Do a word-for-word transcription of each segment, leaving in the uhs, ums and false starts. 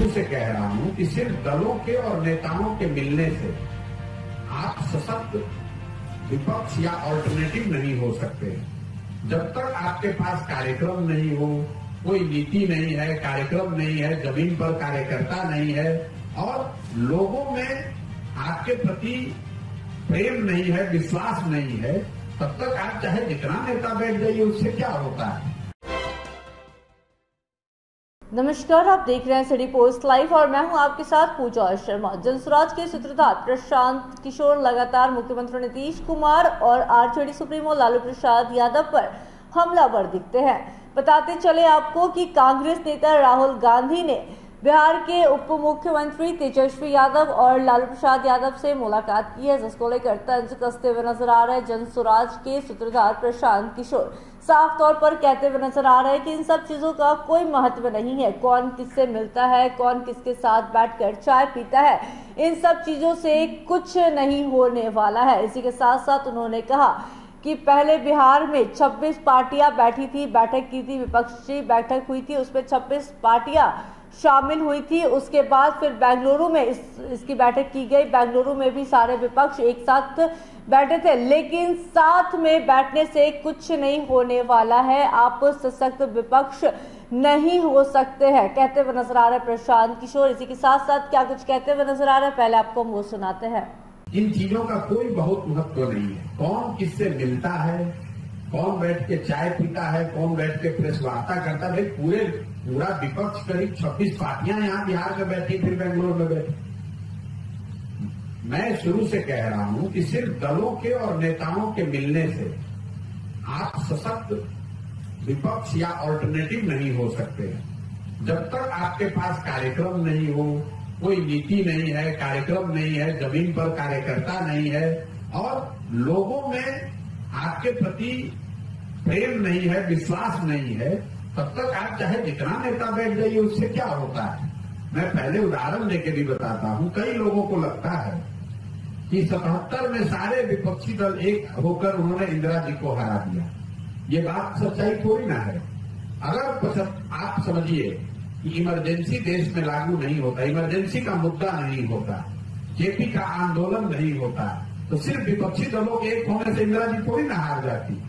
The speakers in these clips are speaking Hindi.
दिल से कह रहा हूं कि सिर्फ दलों के और नेताओं के मिलने से आप सशक्त विपक्ष या ऑल्टरनेटिव नहीं हो सकते। जब तक आपके पास कार्यक्रम नहीं हो, कोई नीति नहीं है, कार्यक्रम नहीं है, जमीन पर कार्यकर्ता नहीं है और लोगों में आपके प्रति प्रेम नहीं है, विश्वास नहीं है, तब तक आप चाहे जितना नेता बैठ जाइए, उससे क्या होता है। नमस्कार, आप देख रहे हैं सिटी पोस्ट लाइव और मैं हूं आपके साथ पूजा शर्मा। जनसुराज के सूत्रधार प्रशांत किशोर लगातार मुख्यमंत्री नीतीश कुमार और आरजेडी सुप्रीमो लालू प्रसाद यादव पर हमलावर दिखते हैं। बताते चले आपको कि कांग्रेस नेता राहुल गांधी ने बिहार के उप मुख्यमंत्री तेजस्वी यादव और लालू प्रसाद यादव से मुलाकात की है, जिसको लेकर तंज कसते हुए नजर आ रहे जनसुराज के सूत्रधार प्रशांत किशोर। साफ तौर पर कहते हुए नजर आ रहे हैं कि इन सब चीजों का कोई महत्व नहीं है, कौन किससे मिलता है, कौन किसके साथ बैठकर चाय पीता है, इन सब चीजों से कुछ नहीं होने वाला है। इसी के साथ साथ उन्होंने कहा कि पहले बिहार में छब्बीस पार्टियां बैठी थी, बैठक की थी, विपक्षी बैठक हुई थी, उसमें छब्बीस पार्टियां शामिल हुई थी। उसके बाद फिर बेंगलुरु में इस इसकी बैठक की गई, बेंगलुरु में भी सारे विपक्ष एक साथ बैठे थे, लेकिन साथ में बैठने से कुछ नहीं होने वाला है, आप सशक्त विपक्ष नहीं हो सकते हैं, कहते हुए नजर आ रहे प्रशांत किशोर। इसी के साथ साथ क्या कुछ कहते हुए नजर आ रहे हैं, पहले आपको मुंह सुनाते हैं। इन चीजों का कोई बहुत महत्व नहीं है, कौन किससे मिलता है, कौन बैठ के चाय पीता है, कौन बैठ के प्रेस वार्ता करता है। पूरे पूरा विपक्ष करीब छब्बीस पार्टियां यहाँ बिहार में बैठी, फिर बेंगलुरु में बैठी। मैं शुरू से कह रहा हूं कि सिर्फ दलों के और नेताओं के मिलने से आप सशक्त विपक्ष या ऑल्टरनेटिव नहीं हो सकते। जब तक आपके पास कार्यक्रम नहीं हो, कोई नीति नहीं है, कार्यक्रम नहीं है, जमीन पर कार्यकर्ता नहीं है और लोगों में आपके प्रति प्रेम नहीं है, विश्वास नहीं है, तब तक आप चाहे जितना नेता बैठ जाइए, उससे क्या होता है। मैं पहले उदाहरण देकर भी बताता हूं, कई लोगों को लगता है कि सतहत्तर में सारे विपक्षी दल एक होकर उन्होंने इंदिरा जी को हरा दिया। ये बात सच्चाई थोड़ी ना है। अगर आप समझिए कि इमरजेंसी देश में लागू नहीं होता, इमरजेंसी का मुद्दा नहीं होता, जेपी का आंदोलन नहीं होता, तो सिर्फ विपक्षी दलों के एक होने से इंदिरा जी थोड़ी ना हार जाती।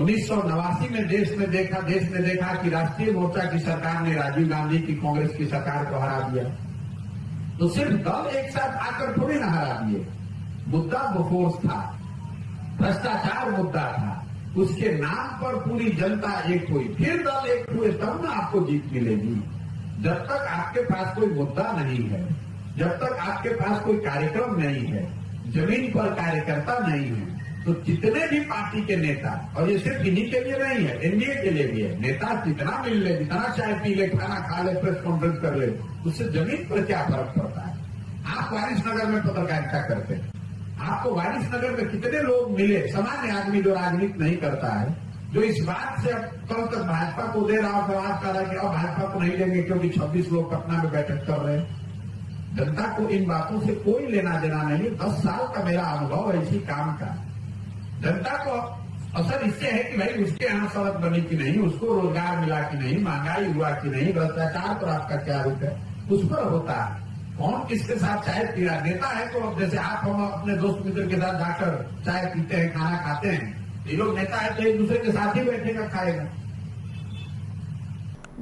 उन्नीस सौ नवासी में देश ने देखा देश ने देखा कि राष्ट्रीय मोर्चा की सरकार ने राजीव गांधी की कांग्रेस की सरकार को हरा दिया, तो सिर्फ दल एक साथ आकर थोड़ी ना हरा दिए। मुद्दा बफोर्स था, भ्रष्टाचार मुद्दा था, उसके नाम पर पूरी जनता एक हुई, फिर दल एक हुए, तब ना आपको जीत मिलेगी। जब तक आपके पास कोई मुद्दा नहीं है, जब तक आपके पास कोई कार्यक्रम नहीं है, जमीन पर कार्यकर्ता नहीं है, तो जितने भी पार्टी के नेता, और ये सिर्फ इन्हीं के लिए नहीं है, एनडीए के लिए भी है, नेता जितना मिल ले, जितना चाय पी ले, खाना खा ले, प्रेस कॉन्फ्रेंस कर ले, उससे जमीन पर क्या फर्क पड़ता है। आप वारिसनगर में पत्रकारिता करते हैं, आपको वारिसनगर में कितने लोग मिले, सामान्य आदमी जो राजनीति नहीं करता है, जो इस बात से कल तक भाजपा को दे रहा और सवाल कर रहा है कि अब भाजपा को नहीं देंगे क्योंकि छब्बीस लोग पटना में बैठक कर रहे हैं। जनता को इन बातों से कोई लेना देना नहीं। दस साल का मेरा अनुभव है इसी काम का। जनता को असर इससे है कि भाई उसके यहाँ सड़क बनी कि नहीं, उसको रोजगार मिला कि नहीं, महंगाई हुआ कि नहीं, भ्रष्टाचार पर आपका क्या रूप है, उस पर होता है। कौन किसके साथ चाय पी रहा, नेता है तो जैसे आप हम अपने दोस्त मित्र के साथ जाकर चाय पीते हैं, खाना खाते हैं, ये लोग नेता है तो एक दूसरे के साथ ही बैठेगा, खाएगा।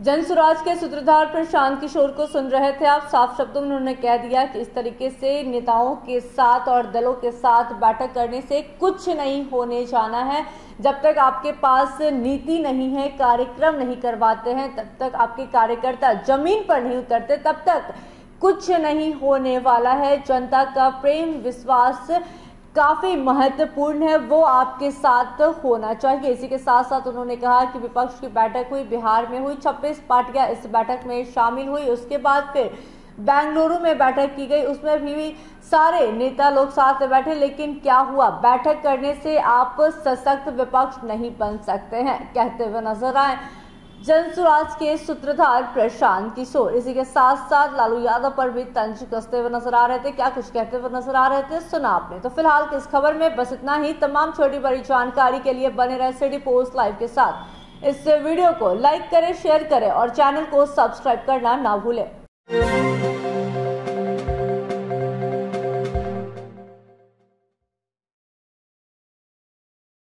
जनसुराज के सूत्रधार प्रशांत किशोर को सुन रहे थे आप। साफ शब्दों में उन्होंने कह दिया कि इस तरीके से नेताओं के साथ और दलों के साथ बैठक करने से कुछ नहीं होने जाना है। जब तक आपके पास नीति नहीं है, कार्यक्रम नहीं करवाते हैं, तब तक आपके कार्यकर्ता जमीन पर नहीं उतरते, तब तक कुछ नहीं होने वाला है। जनता का प्रेम, विश्वास काफी महत्वपूर्ण है, वो आपके साथ होना चाहिए। इसी के साथ साथ उन्होंने कहा कि विपक्ष की बैठक हुई, बिहार में हुई, छब्बीस पार्टियां इस बैठक में शामिल हुई, उसके बाद फिर बेंगलुरु में बैठक की गई, उसमें भी सारे नेता लोग साथ में बैठे, लेकिन क्या हुआ, बैठक करने से आप सशक्त विपक्ष नहीं बन सकते हैं, कहते हुए नजर आए जनसुराज के सूत्रधार प्रशांत किशोर। इसी के साथ साथ लालू यादव पर भी तंज कसते हुए नजर आ रहे थे, क्या कुछ कहते हुए नजर आ रहे थे, सुना आपने। तो फिलहाल की इस खबर में बस इतना ही। तमाम छोटी बड़ी जानकारी के लिए बने रहे सिटी पोस्ट लाइव के साथ। इस वीडियो को लाइक करें, शेयर करें और चैनल को सब्सक्राइब करना ना भूलें।